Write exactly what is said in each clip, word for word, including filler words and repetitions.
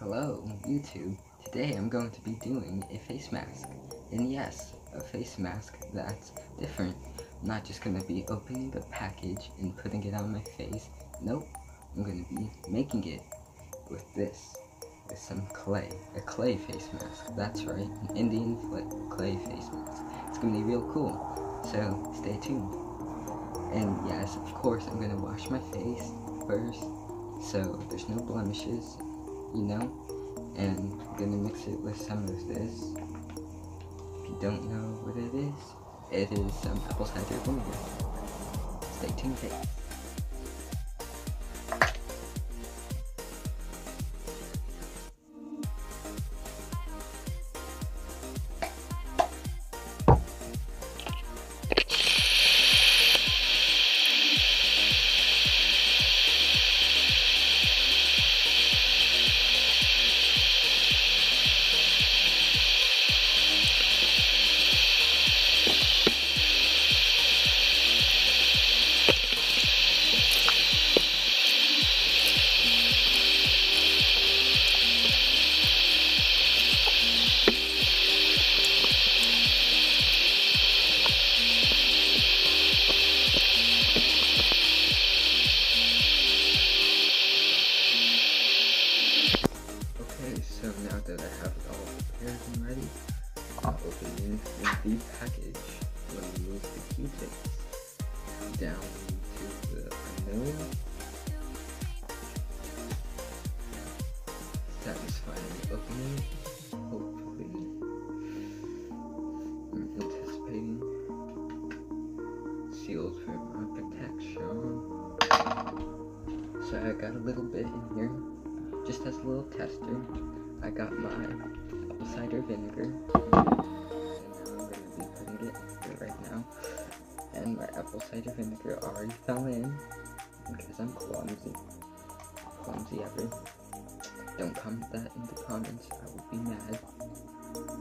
Hello, YouTube. Today I'm going to be doing a face mask. And yes, a face mask that's different. I'm not just going to be opening a package and putting it on my face. Nope, I'm going to be making it with this. With some clay. A clay face mask. That's right, an Indian clay face mask. It's going to be real cool. So, stay tuned. And yes, of course, I'm going to wash my face first. So, there's no blemishes. You know, and I'm gonna mix it with some of this. If you don't know what it is, it is some apple cider vinegar. Stay tuned. So now that I have it all prepared and ready, I'll open the package. Let me move the Q-tips down to the vanilla. Satisfying opening, hopefully. I'm anticipating. Sealed for my protection. So I got a little bit in here, just as a little tester. I got my apple cider vinegar, and now I'm going to be putting it in right now, and my apple cider vinegar already fell in, because I'm clumsy, clumsy ever. Don't comment that in the comments, I will be mad.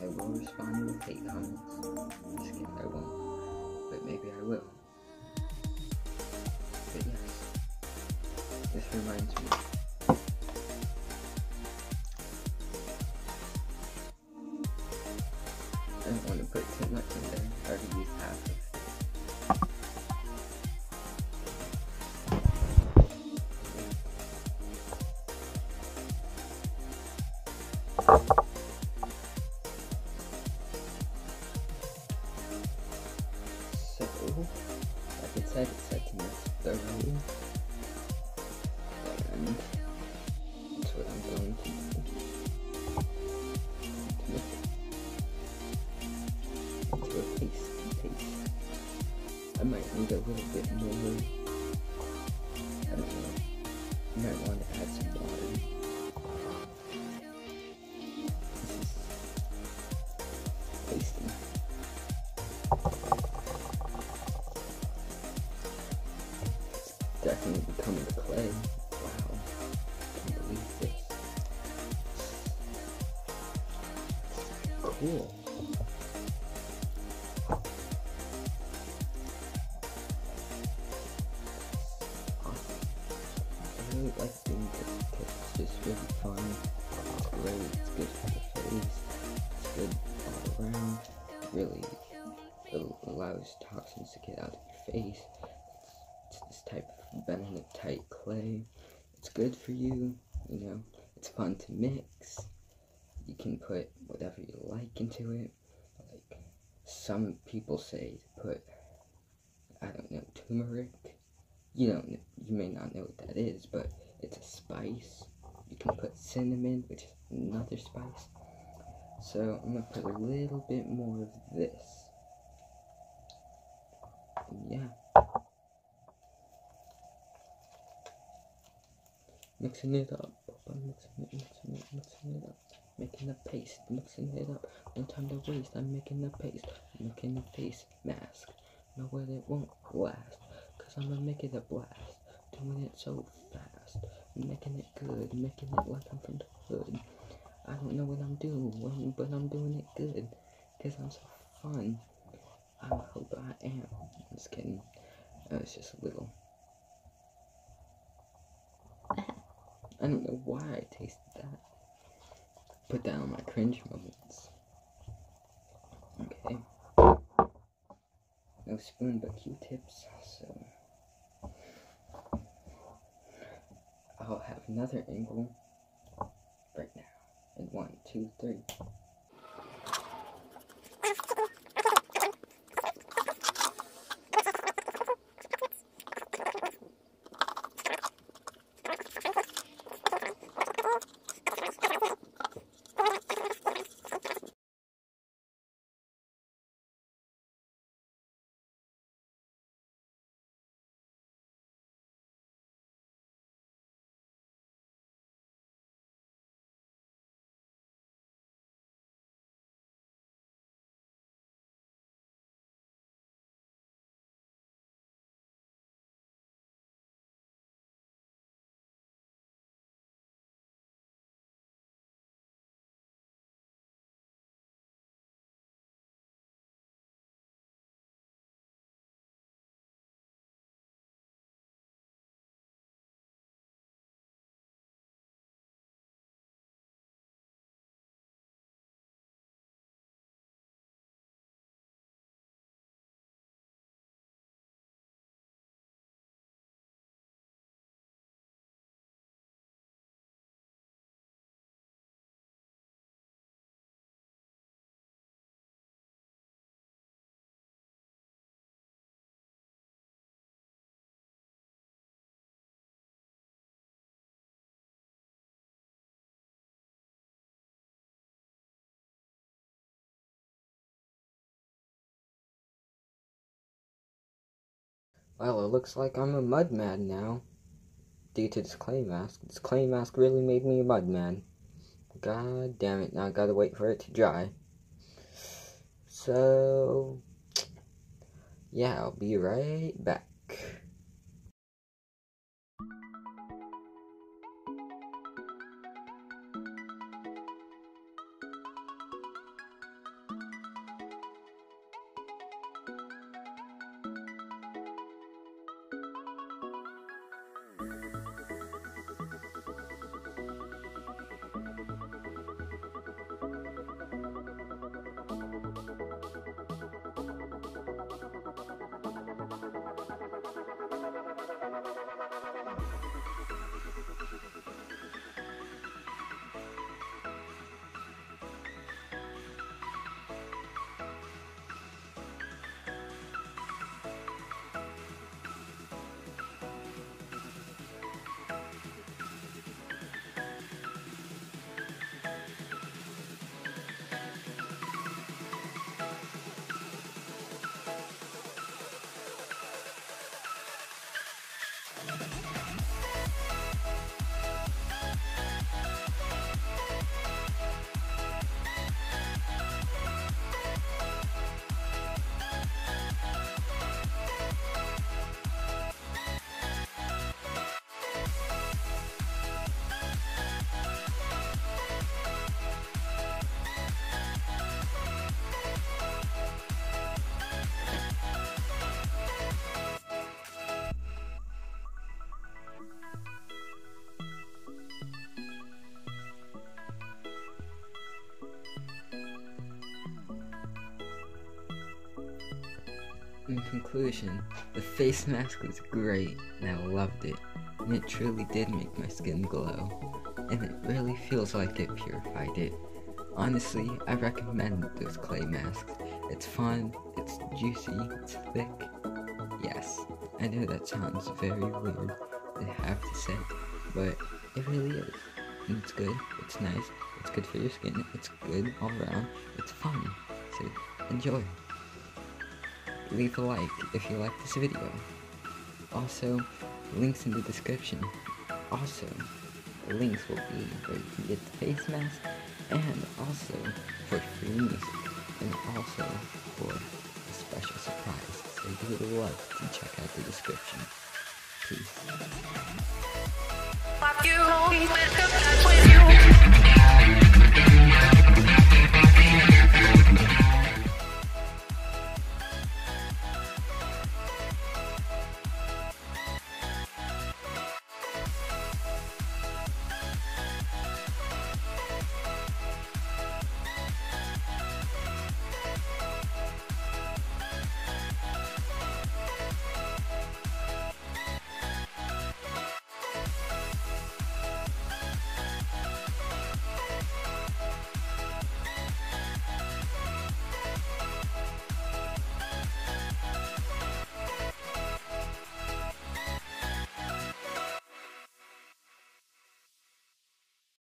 I will respond with hate comments. I'm just kidding, I won't, but maybe I will. But yes, this reminds me. I don't want to put too much in there. I already used half of it. So, like I said, it's set to mix thoroughly. And that's what I'm going to do. I might need a little bit more, I don't know, you might want to add some water. This is tasty. It's definitely becoming a clay. Wow, I can't believe this. Cool. I really like doing this because it's just really fun, it's great, it's good for the face, it's good all around, it really it allows toxins to get out of your face. It's, it's this type of benign tight clay, it's good for you, you know, it's fun to mix, you can put whatever you like into it. Like some people say to put, I don't know, turmeric. You don't, you may not know what that is, but it's a spice. You can put cinnamon, which is another spice. So I'm gonna put a little bit more of this. And yeah, mixing it up. I'm mixing it, mixing it, mixing it up. Making a paste, mixing it up. No time to waste. I'm making a paste, I'm making a face mask. No way it won't last. I'm gonna make it a blast, doing it so fast, making it good, making it like I'm from the hood. I don't know what I'm doing, but I'm doing it good, because I'm so fun. I hope I am. I'm just kidding. Uh, it's just a little. I don't know why I tasted that. put down my cringe moments. Okay. No spoon but Q-tips, so I'll have another angle right now. And one, two, three. Well, it looks like I'm a mud man now, due to this clay mask. This clay mask really made me a mud man. God damn it, now I gotta wait for it to dry. So, yeah, I'll be right back. In conclusion, the face mask was great and I loved it, and it truly did make my skin glow, and it really feels like it purified it. Honestly, I recommend those clay masks. It's fun, it's juicy, it's thick. Yes, I know that sounds very weird to have to say, but it really is. And it's good, it's nice, it's good for your skin, it's good all around, it's fun, so enjoy. Leave a like if you like this video. Also, links in the description. Also, the links will be where you can get the face mask, and also for free music, and also for a special surprise. So you would love to check out the description. Peace. Fuck you.